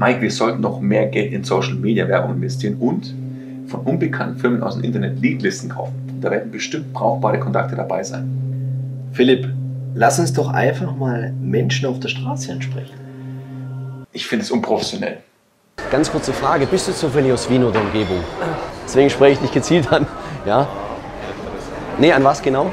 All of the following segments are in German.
Mike, wir sollten noch mehr Geld in Social Media Werbung investieren und von unbekannten Firmen aus dem Internet Leadlisten kaufen. Da werden bestimmt brauchbare Kontakte dabei sein. Philipp, lass uns doch einfach mal Menschen auf der Straße ansprechen. Ich finde es unprofessionell. Ganz kurze Frage, bist du zufällig aus Wien oder Umgebung? Deswegen spreche ich dich gezielt an. Ja? Nee, an was genau?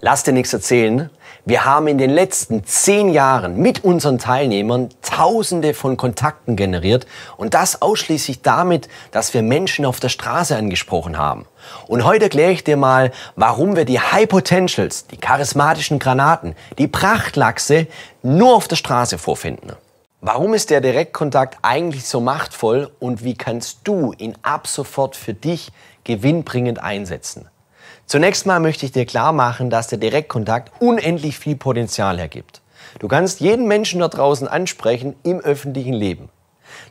Lass dir nichts erzählen. Wir haben in den letzten 10 Jahren mit unseren Teilnehmern Tausende von Kontakten generiert und das ausschließlich damit, dass wir Menschen auf der Straße angesprochen haben. Und heute erkläre ich dir mal, warum wir die High Potentials, die charismatischen Granaten, die Prachtlachse nur auf der Straße vorfinden. Warum ist der Direktkontakt eigentlich so machtvoll und wie kannst du ihn ab sofort für dich gewinnbringend einsetzen? Zunächst mal möchte ich dir klar machen, dass der Direktkontakt unendlich viel Potenzial hergibt. Du kannst jeden Menschen da draußen ansprechen im öffentlichen Leben.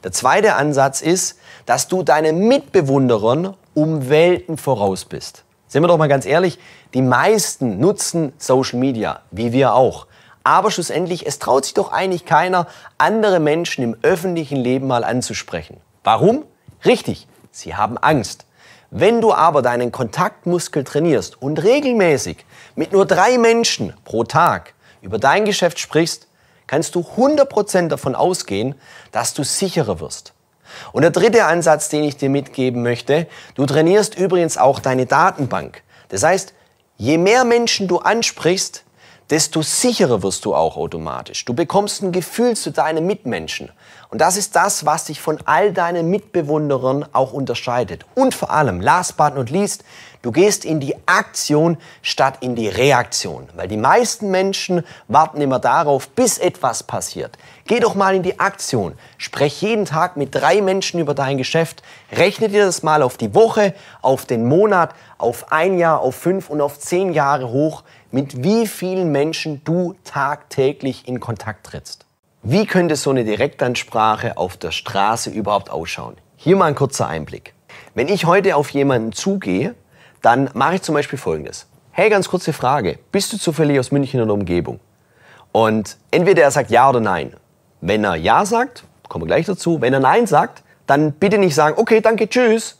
Der zweite Ansatz ist, dass du deinen Mitbewunderern um Welten voraus bist. Sind wir doch mal ganz ehrlich, die meisten nutzen Social Media, wie wir auch. Aber schlussendlich, es traut sich doch eigentlich keiner, andere Menschen im öffentlichen Leben mal anzusprechen. Warum? Richtig, sie haben Angst. Wenn du aber deinen Kontaktmuskel trainierst und regelmäßig mit nur 3 Menschen pro Tag über dein Geschäft sprichst, kannst du 100% davon ausgehen, dass du sicherer wirst. Und der dritte Ansatz, den ich dir mitgeben möchte, du trainierst übrigens auch deine Datenbank. Das heißt, je mehr Menschen du ansprichst, desto sicherer wirst du auch automatisch. Du bekommst ein Gefühl zu deinen Mitmenschen. Und das ist das, was dich von all deinen Mitbewunderern auch unterscheidet. Und vor allem, last but not least, du gehst in die Aktion statt in die Reaktion. Weil die meisten Menschen warten immer darauf, bis etwas passiert. Geh doch mal in die Aktion. Sprech jeden Tag mit 3 Menschen über dein Geschäft. Rechne dir das mal auf die Woche, auf den Monat, auf 1 Jahr, auf 5 und auf 10 Jahre hoch, mit wie vielen Menschen du tagtäglich in Kontakt trittst. Wie könnte so eine Direktansprache auf der Straße überhaupt ausschauen? Hier mal ein kurzer Einblick. Wenn ich heute auf jemanden zugehe, dann mache ich zum Beispiel Folgendes. Hey, ganz kurze Frage. Bist du zufällig aus München oder Umgebung? Und entweder er sagt ja oder nein. Wenn er ja sagt, kommen wir gleich dazu, wenn er nein sagt, dann bitte nicht sagen, okay, danke, tschüss,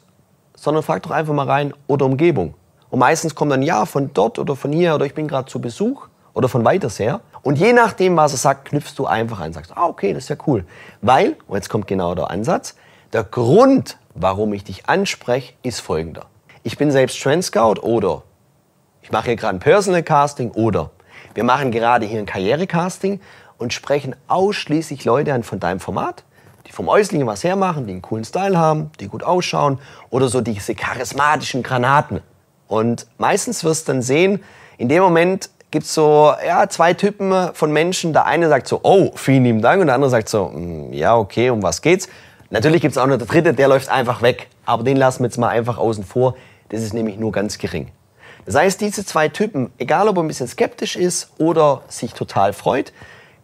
sondern frag doch einfach mal rein, oder Umgebung. Und meistens kommt dann ja von dort oder von hier oder ich bin gerade zu Besuch oder von weiters her. Und je nachdem, was er sagt, knüpfst du einfach an, sagst, ah, okay, das ist ja cool. Weil, und jetzt kommt genau der Ansatz, der Grund, warum ich dich anspreche, ist folgender. Ich bin selbst Trend Scout oder ich mache hier gerade ein Personal Casting oder wir machen gerade hier ein Karrierecasting und sprechen ausschließlich Leute an von deinem Format, die vom Äußerlichen was hermachen, die einen coolen Style haben, die gut ausschauen oder so diese charismatischen Granaten. Und meistens wirst du dann sehen, in dem Moment gibt es so ja, 2 Typen von Menschen. Der eine sagt so, oh, vielen lieben Dank. Und der andere sagt so, ja, okay, um was geht's? Natürlich gibt es auch noch der dritte, der läuft einfach weg. Aber den lassen wir jetzt mal einfach außen vor. Das ist nämlich nur ganz gering. Das heißt, diese 2 Typen, egal ob er ein bisschen skeptisch ist oder sich total freut,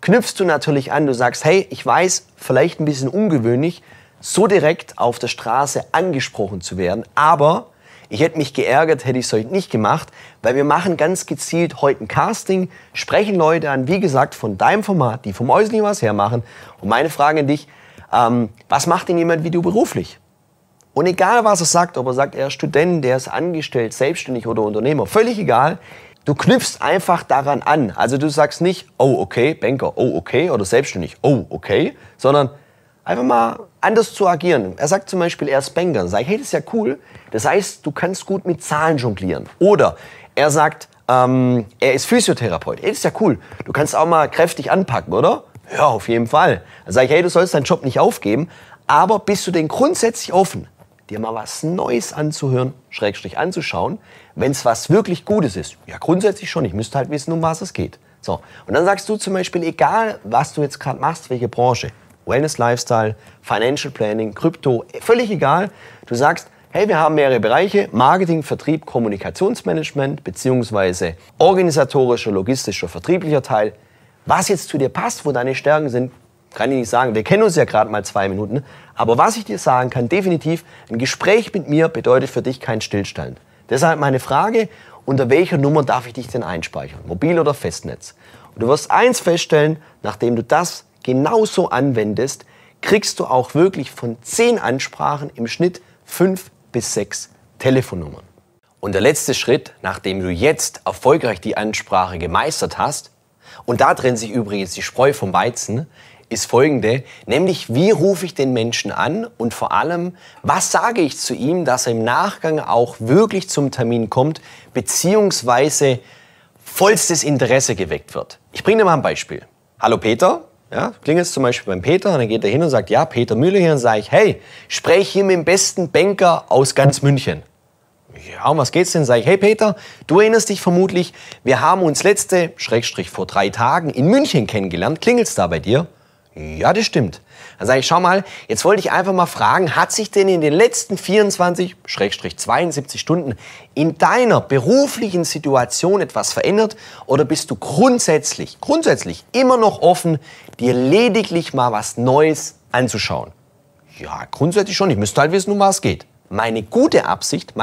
knüpfst du natürlich an. Du sagst, hey, ich weiß, vielleicht ein bisschen ungewöhnlich, so direkt auf der Straße angesprochen zu werden, aber ich hätte mich geärgert, hätte ich es heute nicht gemacht, weil wir machen ganz gezielt heute ein Casting, sprechen Leute an, wie gesagt, von deinem Format, die vom Äußerlichen was hermachen. Und meine Frage an dich, was macht denn jemand wie du beruflich? Und egal, was er sagt, ob er sagt, er ist Student, er ist angestellt, selbstständig oder Unternehmer, völlig egal, du knüpfst einfach daran an. Also du sagst nicht, oh okay, Banker, oh okay, oder selbstständig, oh okay, sondern einfach mal anders zu agieren. Er sagt zum Beispiel, er ist Banker. Dann sage ich, hey, das ist ja cool. Das heißt, du kannst gut mit Zahlen jonglieren. Oder er sagt, er ist Physiotherapeut. Hey, das ist ja cool. Du kannst auch mal kräftig anpacken, oder? Ja, auf jeden Fall. Dann sage ich, hey, du sollst deinen Job nicht aufgeben. Aber bist du denn grundsätzlich offen, dir mal was Neues anzuhören, Schrägstrich anzuschauen, wenn es was wirklich Gutes ist? Ja, grundsätzlich schon. Ich müsste halt wissen, um was es geht. So. Und dann sagst du zum Beispiel, egal, was du jetzt gerade machst, welche Branche, Wellness, Lifestyle, Financial Planning, Krypto, völlig egal. Du sagst, hey, wir haben mehrere Bereiche, Marketing, Vertrieb, Kommunikationsmanagement bzw. organisatorischer, logistischer, vertrieblicher Teil. Was jetzt zu dir passt, wo deine Stärken sind, kann ich nicht sagen. Wir kennen uns ja gerade mal 2 Minuten. Aber was ich dir sagen kann, definitiv, ein Gespräch mit mir bedeutet für dich keinen Stillstand. Deshalb meine Frage, unter welcher Nummer darf ich dich denn einspeichern? Mobil oder Festnetz? Und du wirst eins feststellen, nachdem du das genauso anwendest, kriegst du auch wirklich von 10 Ansprachen im Schnitt 5 bis 6 Telefonnummern. Und der letzte Schritt, nachdem du jetzt erfolgreich die Ansprache gemeistert hast, und da trennt sich übrigens die Spreu vom Weizen, ist folgende, nämlich wie rufe ich den Menschen an und vor allem, was sage ich zu ihm, dass er im Nachgang auch wirklich zum Termin kommt, beziehungsweise vollstes Interesse geweckt wird. Ich bringe dir mal ein Beispiel. Hallo Peter, ja, klingelt es zum Beispiel beim Peter und dann geht er hin und sagt, ja, Peter Müller hier, und sage ich, hey, sprech hier mit dem besten Banker aus ganz München. Ja, um was geht's denn? Sag ich, hey Peter, du erinnerst dich vermutlich, wir haben uns vor 3 Tagen in München kennengelernt. Klingelt's da bei dir? Ja, das stimmt. Dann sage ich, schau mal, jetzt wollte ich einfach mal fragen, hat sich denn in den letzten 24/72 Stunden in deiner beruflichen Situation etwas verändert oder bist du grundsätzlich immer noch offen, dir lediglich mal was Neues anzuschauen? Ja, grundsätzlich schon. Ich müsste halt wissen, um was es geht. Meine gute Absicht,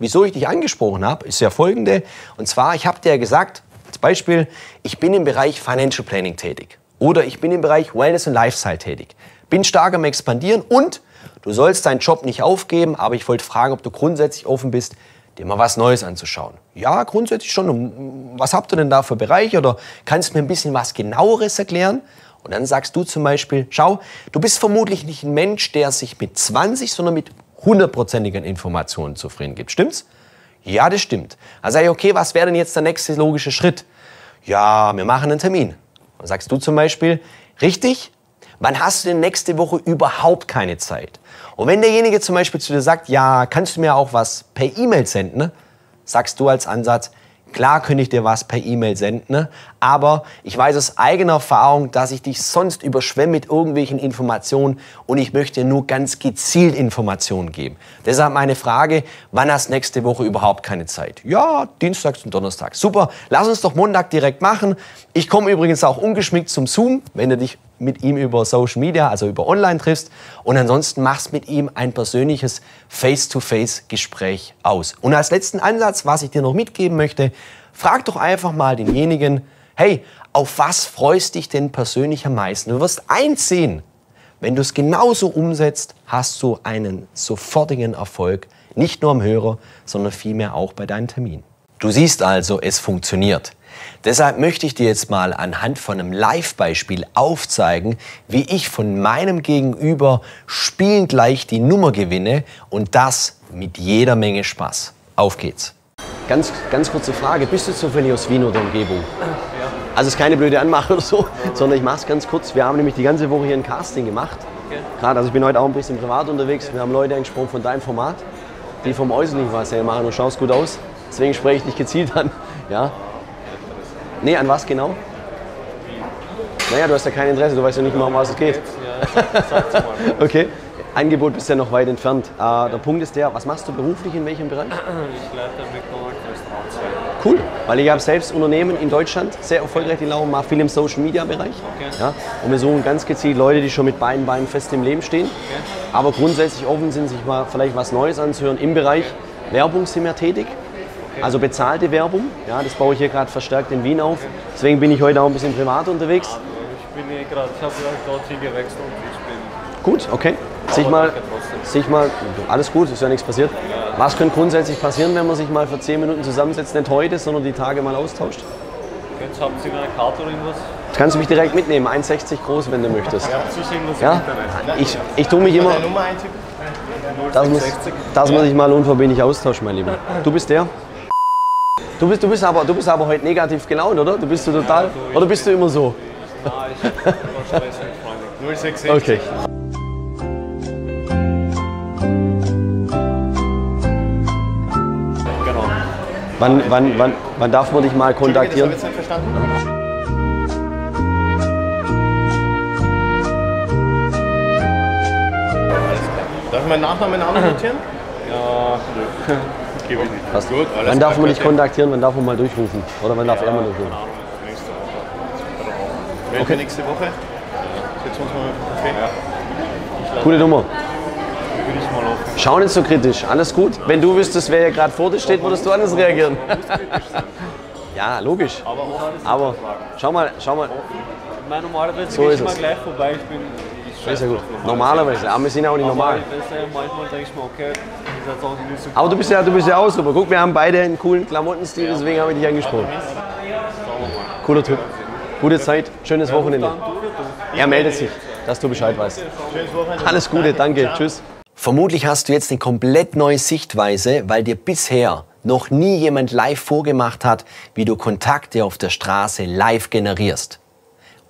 wieso ich dich angesprochen habe, ist ja folgende. Und zwar, ich habe dir ja gesagt, als Beispiel, ich bin im Bereich Financial Planning tätig. Oder ich bin im Bereich Wellness und Lifestyle tätig. Bin stark am Expandieren und du sollst deinen Job nicht aufgeben, aber ich wollte fragen, ob du grundsätzlich offen bist, dir mal was Neues anzuschauen. Ja, grundsätzlich schon. Was habt ihr denn da für Bereiche? Oder kannst du mir ein bisschen was Genaueres erklären? Und dann sagst du zum Beispiel, schau, du bist vermutlich nicht ein Mensch, der sich mit 20, sondern mit 100-prozentigen Informationen zufrieden gibt. Stimmt's? Ja, das stimmt. Dann sag ich, okay, was wäre denn jetzt der nächste logische Schritt? Ja, wir machen einen Termin. Dann sagst du zum Beispiel, richtig, wann hast du denn nächste Woche überhaupt keine Zeit? Und wenn derjenige zum Beispiel zu dir sagt, ja, kannst du mir auch was per E-Mail senden, sagst du als Ansatz, klar könnte ich dir was per E-Mail senden, aber ich weiß aus eigener Erfahrung, dass ich dich sonst überschwemme mit irgendwelchen Informationen und ich möchte dir nur ganz gezielt Informationen geben. Deshalb meine Frage, wann hast du nächste Woche überhaupt keine Zeit? Ja, dienstags und donnerstags. Super, lass uns doch Montag direkt machen. Ich komme übrigens auch ungeschminkt zum Zoom, wenn du dich mit ihm über Social Media, also über Online triffst. Und ansonsten machst mit ihm ein persönliches Face-to-Face-Gespräch aus. Und als letzten Ansatz, was ich dir noch mitgeben möchte, frag doch einfach mal denjenigen, hey, auf was freust dich denn persönlich am meisten? Du wirst eins sehen, wenn du es genauso umsetzt, hast du einen sofortigen Erfolg, nicht nur am Hörer, sondern vielmehr auch bei deinen Terminen. Du siehst also, es funktioniert. Deshalb möchte ich dir jetzt mal anhand von einem Live-Beispiel aufzeigen, wie ich von meinem Gegenüber spielend leicht die Nummer gewinne und das mit jeder Menge Spaß. Auf geht's. Ganz kurze Frage, bist du zufällig aus Wien oder Umgebung? Ja. Also es ist keine blöde Anmache oder so, ja, sondern ich mache es ganz kurz. Wir haben nämlich die ganze Woche hier ein Casting gemacht. Okay. Gerade, also ich bin heute auch ein bisschen privat unterwegs. Okay. Wir haben Leute angesprochen von deinem Format, die vom Äußerlichen was her machen und schaust gut aus. Deswegen spreche ich dich gezielt an. Ja. Nee, an was genau? Wie? Naja, du hast ja kein Interesse, du weißt ja nicht mal, um was es geht. Ja, okay, Angebot bist ja noch weit entfernt. Ja. Der Punkt ist der, was machst du beruflich, in welchem Bereich? Ich leite Restaurants. Cool, weil ich habe selbst Unternehmen in Deutschland, sehr erfolgreich, die laufen, mache viel im Social-Media-Bereich. Okay. Ja, und wir suchen ganz gezielt Leute, die schon mit beiden Beinen fest im Leben stehen, okay, aber grundsätzlich offen sind, sich mal vielleicht was Neues anzuhören. Im Bereich okay. Werbung sind wir tätig. Also bezahlte Werbung, ja, das baue ich hier gerade verstärkt in Wien auf. Deswegen bin ich heute auch ein bisschen privat unterwegs. Ja, ich bin hier gerade, ich habe dort hier gewechselt und ich bin... Gut, okay. Sich mal, alles gut, ist ja nichts passiert. Ja. Was könnte grundsätzlich passieren, wenn man sich mal für 10 Minuten zusammensetzt, nicht heute, sondern die Tage mal austauscht? Jetzt haben Sie eine Karte oder irgendwas? Das kannst du mich direkt mitnehmen, 1,60 groß, wenn du möchtest. Ja, ja? Ich tue mich immer... Das muss ich mal unverbindlich austauschen, mein Lieber. Du bist der? Du bist aber heute negativ gelaunt, oder? Du bist du total, ja, so oder bist du immer so? Nein, ich habe immer Stress mit Freunden. 0,66. Okay. Genau. Wann darf man dich mal kontaktieren? Das habe ich jetzt nicht verstanden. Darf ich meinen Nachnamen notieren? Ja, nö. Gebe ich nicht. Passt. Gut, alles wann darf man dich kontaktieren, wann darf man mal durchrufen? Oder wann darf er mal durchrufen? Nächste Woche. Okay. Nächste Woche? Setzen wir uns mal mit dem Kaffee. Coole Nummer. Schau nicht so kritisch, alles gut. Wenn du wüsstest, wer hier gerade vor dir steht, würdest du anders reagieren. Ja, logisch. Aber schau mal. Nein, normalerweise so gehst du mal gleich vorbei. Ich bin normalerweise, aber wir sind auch nicht normal. Manchmal denke ich mir, okay, das ist auch nicht so. Aber du bist ja auch super. Guck, wir haben beide einen coolen Klamottenstil, ja, deswegen habe ich dich angesprochen. Cooler Typ. Gute Zeit, schönes Wochenende. Er meldet sich, dass du Bescheid weißt. Alles Gute, danke, tschüss. Vermutlich hast du jetzt eine komplett neue Sichtweise, weil dir bisher noch nie jemand live vorgemacht hat, wie du Kontakte auf der Straße live generierst.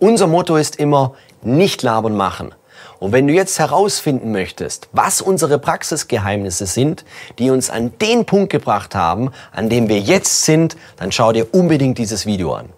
Unser Motto ist immer, nicht labern machen. Und wenn du jetzt herausfinden möchtest, was unsere Praxisgeheimnisse sind, die uns an den Punkt gebracht haben, an dem wir jetzt sind, dann schau dir unbedingt dieses Video an.